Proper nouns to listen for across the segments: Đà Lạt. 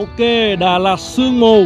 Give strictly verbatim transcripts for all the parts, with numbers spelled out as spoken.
Ok, Đà Lạt sương mù.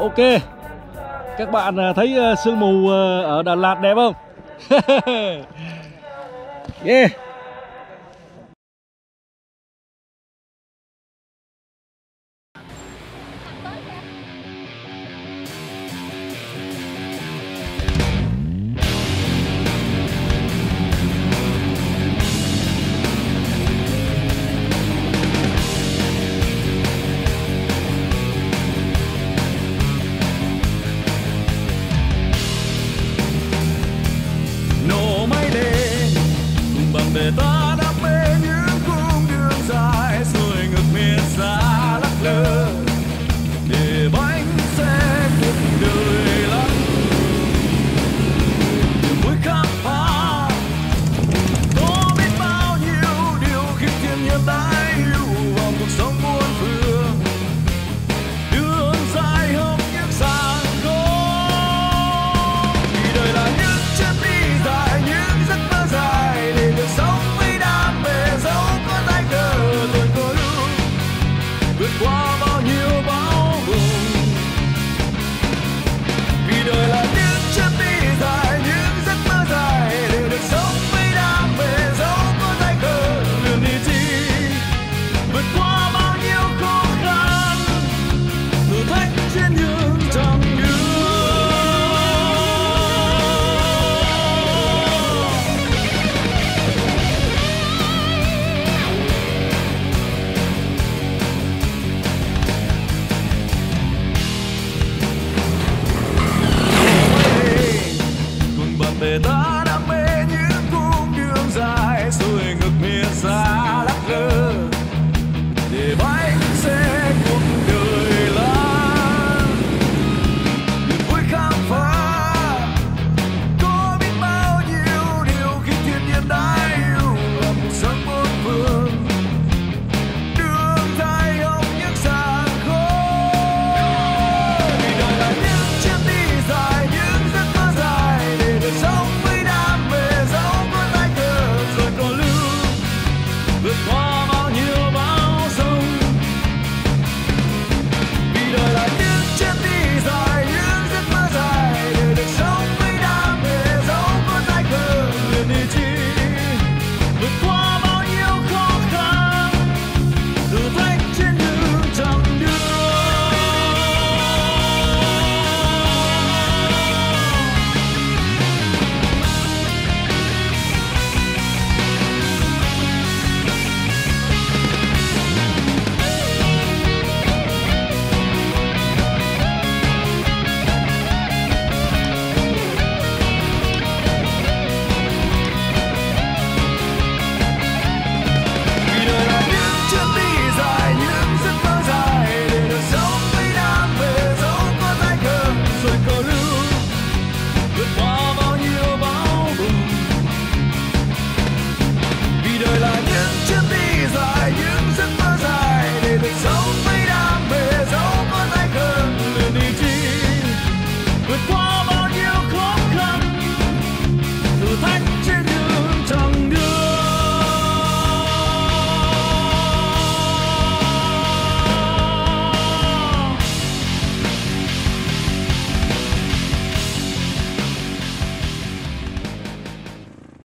Ok, các bạn thấy sương mù ở Đà Lạt đẹp không? Yeah. Hãy subscribe vượt qua.